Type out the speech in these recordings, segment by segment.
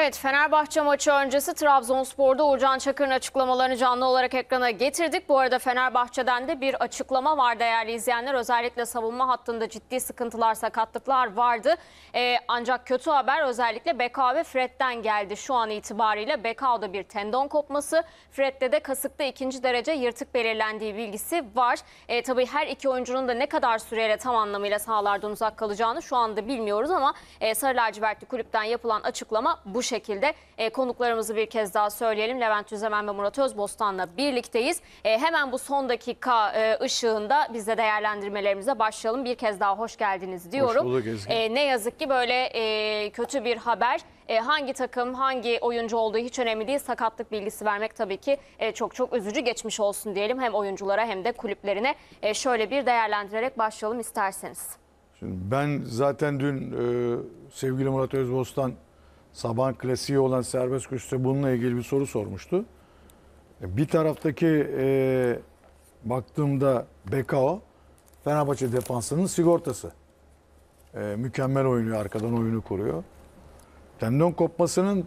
Evet, Fenerbahçe maçı öncesi Trabzonspor'da Uğurcan Çakır'ın açıklamalarını canlı olarak ekrana getirdik. Bu arada Fenerbahçe'den de bir açıklama var değerli izleyenler. Özellikle savunma hattında ciddi sıkıntılar, sakatlıklar vardı. Ancak kötü haber özellikle Becao ve Fred'den geldi şu an itibariyle. Becao'da bir tendon kopması, Fred'de de kasıkta 2. derece yırtık belirlendiği bilgisi var. Tabii her iki oyuncunun da ne kadar süreyle tam anlamıyla sahalardan uzak kalacağını şu anda bilmiyoruz ama Sarı Lacivertli Kulüp'ten yapılan açıklama bu şekilde. Konuklarımızı bir kez daha söyleyelim. Levent Üzemen ve Murat Özbostan'la birlikteyiz. Hemen bu son dakika ışığında biz de değerlendirmelerimize başlayalım. Bir kez daha hoş geldiniz diyorum. Hoş bulduk. Ne yazık ki böyle kötü bir haber. Hangi takım, hangi oyuncu olduğu hiç önemli değil. Sakatlık bilgisi vermek tabii ki çok çok üzücü. Geçmiş olsun diyelim hem oyunculara hem de kulüplerine. Şöyle bir değerlendirerek başlayalım isterseniz. Şimdi ben zaten dün sevgili Murat Özbostan sabahın klasiği olan serbest köşede bununla ilgili bir soru sormuştu. Bir taraftaki baktığımda Becao, Fenerbahçe defansının sigortası. Mükemmel oynuyor, arkadan oyunu kuruyor. Tendon kopmasının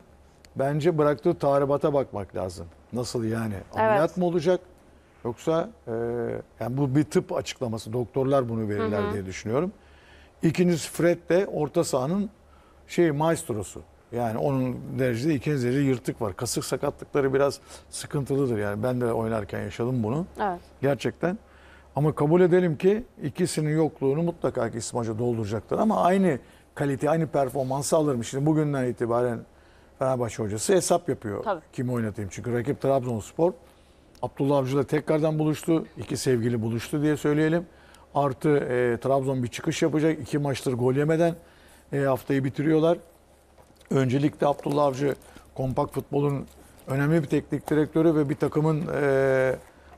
bence bıraktığı tahribata bakmak lazım. Nasıl yani? Ameliyat mı olacak? Yoksa yani bu bir tıp açıklaması. Doktorlar bunu verirler diye düşünüyorum. İkincisi Fred de orta sahanın maestrosu. Yani onun derecede 2. derece yırtık var. Kasık sakatlıkları biraz sıkıntılıdır. Yani ben de oynarken yaşadım bunu. Evet. Gerçekten. Ama kabul edelim ki ikisinin yokluğunu mutlaka ki İsmail Hoca dolduracaktır. Ama aynı kalite, aynı performansı alırmış. Şimdi bugünden itibaren Fenerbahçe hocası hesap yapıyor. Tabii. Kimi oynatayım? Çünkü rakip Trabzonspor. Abdullah Avcı'yla tekrardan buluştu. İki sevgili buluştu diye söyleyelim. Artı Trabzon bir çıkış yapacak. 2 maçtır gol yemeden haftayı bitiriyorlar. Öncelikle Abdullah Avcı kompakt futbolun önemli bir teknik direktörü ve bir takımın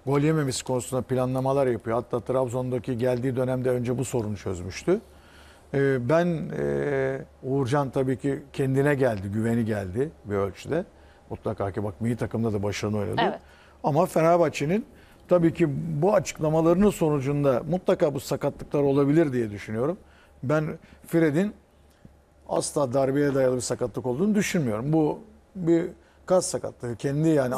gol yememesi konusunda planlamalar yapıyor. Hatta Trabzon'daki geldiği dönemde önce bu sorunu çözmüştü. Uğurcan tabii ki kendine geldi, güveni geldi bir ölçüde. Mutlaka ki bak milli takımda da başarılı oynadı. Evet. Ama Fenerbahçe'nin tabii ki bu açıklamalarının sonucunda mutlaka bu sakatlıklar olabilir diye düşünüyorum. Ben Fred'in asla darbeye dayalı bir sakatlık olduğunu düşünmüyorum. Bu bir kas sakatlığı. Kendi yani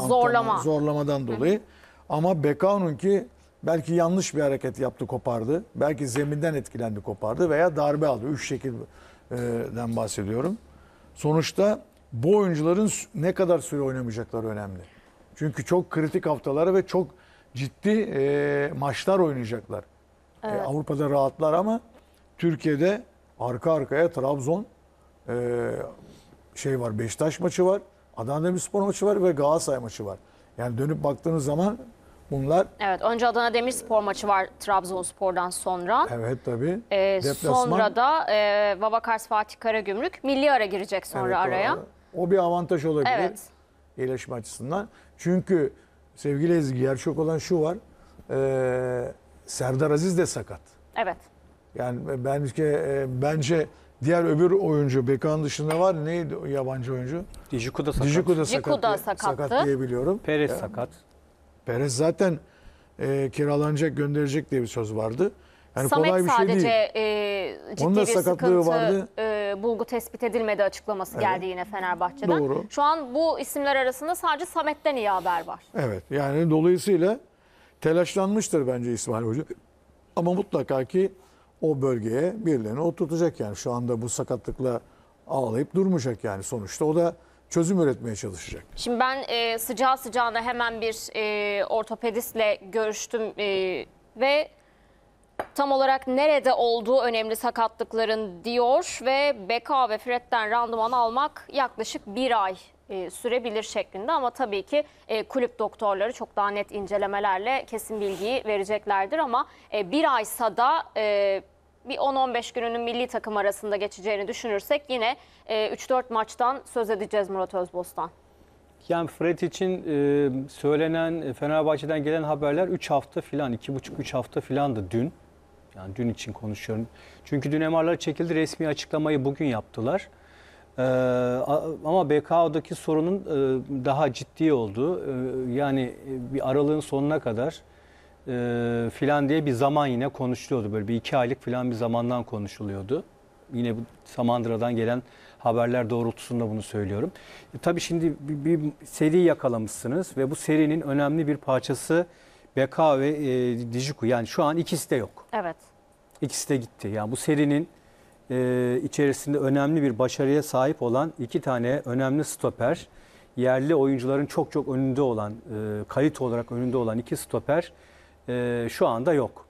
zorlamadan dolayı. Ama Becao'nunki belki yanlış bir hareket yaptı, kopardı. Belki zeminden etkilendi, kopardı veya darbe aldı. 3 şekilden bahsediyorum. Sonuçta bu oyuncuların ne kadar süre oynamayacakları önemli. Çünkü çok kritik haftalara ve çok ciddi maçlar oynayacaklar. Evet. Avrupa'da rahatlar ama Türkiye'de arka arkaya Trabzon var, Beşiktaş maçı var, Adana Demirspor maçı var ve Galatasaray maçı var. Yani dönüp baktığınız zaman bunlar... Evet, önce Adana Demirspor maçı var Trabzonspor'dan sonra. Evet tabii. Sonra da Babakars Fatih Karagümrük milli ara girecek sonra araya. O bir avantaj olabilir. Evet. İyileşme açısından. Çünkü sevgili Ezgi, gerçek olan şu var. Serdar Aziz de sakat. Evet. Yani bence diğer öbür oyuncu Becao'nun dışında var. Neydi o yabancı oyuncu? Djiku da sakat. Djiku da sakat diye biliyorum. Peres yani, sakat. Peres zaten kiralanacak, gönderecek diye bir söz vardı. Yani Samet kolay bir şey değil. Ciddi bir sakatlığı vardı. Bulgu tespit edilmedi açıklaması geldi yine Fenerbahçe'den. Doğru. Şu an bu isimler arasında sadece Samet'ten iyi haber var. Evet, yani dolayısıyla telaşlanmıştır bence İsmail Hoca. Ama mutlaka ki o bölgeye birilerini oturtacak yani. Şu anda bu sakatlıkla ağlayıp durmayacak yani sonuçta. O da çözüm üretmeye çalışacak. Şimdi ben sıcağı sıcağına hemen bir ortopedistle görüştüm ve tam olarak nerede olduğu önemli sakatlıkların diyor ve Becao ve Fred'den randıman almak yaklaşık 1 ay sürebilir şeklinde ama tabii ki kulüp doktorları çok daha net incelemelerle kesin bilgiyi vereceklerdir ama 1 aysa da bir 10-15 gününün milli takım arasında geçeceğini düşünürsek yine 3-4 maçtan söz edeceğiz Murat Özbostan. Yani Fred için söylenen, Fenerbahçe'den gelen haberler 3 hafta filan, 2,5-3 hafta filandı dün. Yani dün için konuşuyorum. Çünkü dün MR'lar çekildi, resmi açıklamayı bugün yaptılar. Ama Becao'daki sorunun daha ciddi olduğu, yani bir aralığın sonuna kadar filan diye bir zaman yine konuşuluyordu. Böyle bir 2 aylık filan bir zamandan konuşuluyordu. Yine bu Samandıra'dan gelen haberler doğrultusunda bunu söylüyorum. Tabii şimdi bir seri yakalamışsınız ve bu serinin önemli bir parçası Becao ve Djiku. Yani şu an ikisi de yok. Evet. İkisi de gitti. Yani bu serinin içerisinde önemli bir başarıya sahip olan iki tane önemli stoper, yerli oyuncuların çok önünde olan, kalite olarak önünde olan iki stoper şu anda yok.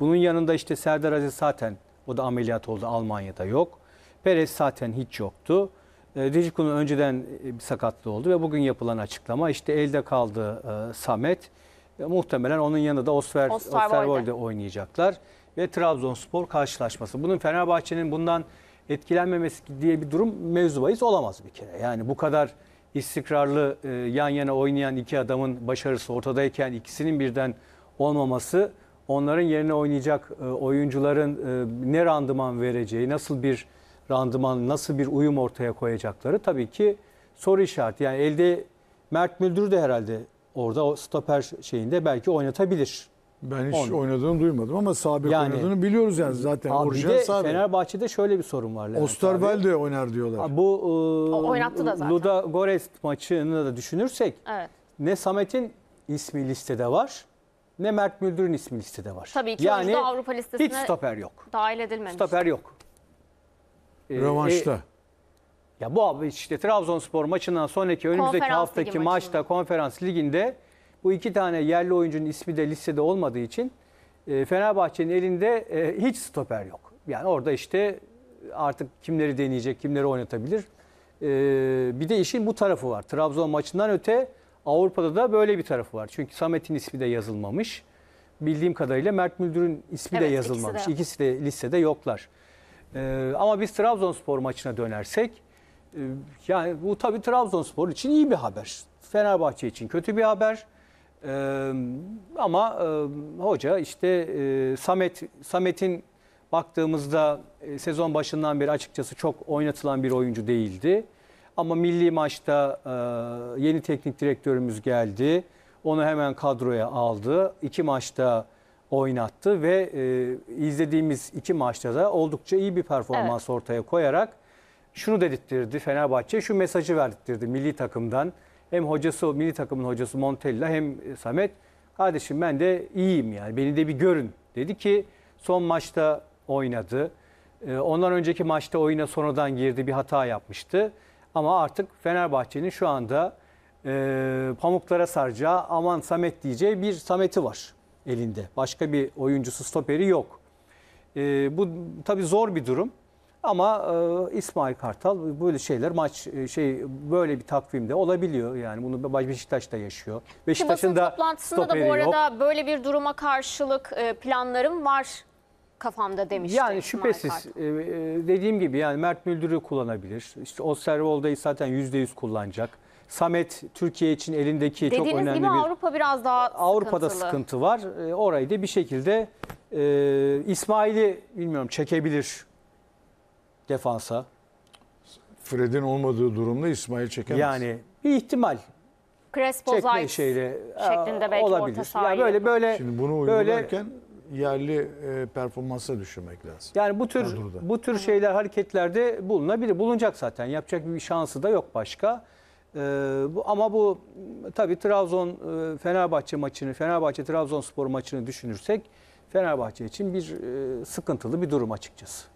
Bunun yanında işte Serdar Aziz zaten, o da ameliyat oldu, Almanya'da yok. Peres zaten hiç yoktu. Djiku'nun önceden bir sakatlığı oldu ve bugün yapılan açıklama işte elde kaldı Samet. Muhtemelen onun yanında da Osterwold'e oynayacaklar. Ve Trabzonspor karşılaşması. Bunun Fenerbahçe'nin bundan etkilenmemesi diye bir durum mevzubahis olamaz bir kere. Yani bu kadar istikrarlı yan yana oynayan iki adamın başarısı ortadayken ikisinin birden olmaması, onların yerine oynayacak oyuncuların ne randıman vereceği, nasıl bir randıman, nasıl bir uyum ortaya koyacakları tabii ki soru işareti. Yani elde Mert Müldür de herhalde orada o stoper şeyinde belki oynatabilir. Ben hiç oynadığını duymadım ama sabek yani, oynadığını biliyoruz yani zaten. Bir de sabek. Fenerbahçe'de şöyle bir sorun var. Osterwald de oynar diyorlar. Bu oynattı da zaten. Ludogorets maçını da düşünürsek evet, ne Samet'in ismi listede var ne Mert Müldür'ün ismi listede var. Tabii ki yani Avrupa listesine hiç stoper yok. Dahil edilmemiş. Stoper yok. Rövanşta. Ya bu abi işte Trabzonspor maçından sonraki önümüzdeki haftaki maçta konferans liginde bu iki tane yerli oyuncunun ismi de listede olmadığı için Fenerbahçe'nin elinde hiç stoper yok. Yani orada işte artık kimleri deneyecek, kimleri oynatabilir. Bir de işin bu tarafı var. Trabzon maçından öte Avrupa'da da böyle bir tarafı var. Çünkü Samet'in ismi de yazılmamış. Bildiğim kadarıyla Mert Müldür'ün ismi de yazılmamış. İkisi de listede yoklar. Ama biz Trabzonspor maçına dönersek, yani bu tabii Trabzonspor için iyi bir haber. Fenerbahçe için kötü bir haber. Ama hoca işte Samet'in baktığımızda sezon başından beri açıkçası çok oynatılan bir oyuncu değildi. Ama milli maçta yeni teknik direktörümüz geldi. Onu hemen kadroya aldı. İki maçta oynattı ve izlediğimiz iki maçta da oldukça iyi bir performans evet, ortaya koyarak şunu dedirtirdi Fenerbahçe, şu mesajı verdirtirdi milli takımdan. Hem hocası, milli takımın hocası Montella hem Samet, kardeşim ben de iyiyim yani beni de bir görün dedi ki son maçta oynadı. Ondan önceki maçta oyuna sonradan girdi, bir hata yapmıştı. Ama artık Fenerbahçe'nin şu anda pamuklara saracağı, aman Samet diyeceği bir Samet'i var elinde. Başka bir oyuncusu, stoperi yok. Bu tabii zor bir durum. Ama İsmail Kartal böyle şeyler maç böyle bir takvimde olabiliyor. Yani bunu Beşiktaş da yaşıyor. Beşiktaş'ın da toplantısında da bu arada yok, böyle bir duruma karşılık planlarım var kafamda demişti. Yani şüphesiz dediğim gibi yani Mert Müldür'ü kullanabilir. İşte Osterwold'u zaten %100 kullanacak. Samet Türkiye için elindeki dediğiniz çok önemli gibi, bir Avrupa biraz daha Avrupa'da sıkıntı var. Orayı da bir şekilde İsmail'i bilmiyorum çekebilir defansa. Fred'in olmadığı durumda İsmail çekemez. Yani bir ihtimal. Crespo şeklinde belki olabilir. Orta yani böyle şimdi bunu uygularken yerli performansa düşürmek lazım. Yani bu tür şeyler hareketlerde bulunabilir. Bulunacak zaten. Yapacak bir şansı da yok başka. Ama bu tabii Trabzon Fenerbahçe maçını, Fenerbahçe Trabzonspor maçını düşünürsek Fenerbahçe için bir sıkıntılı bir durum açıkçası.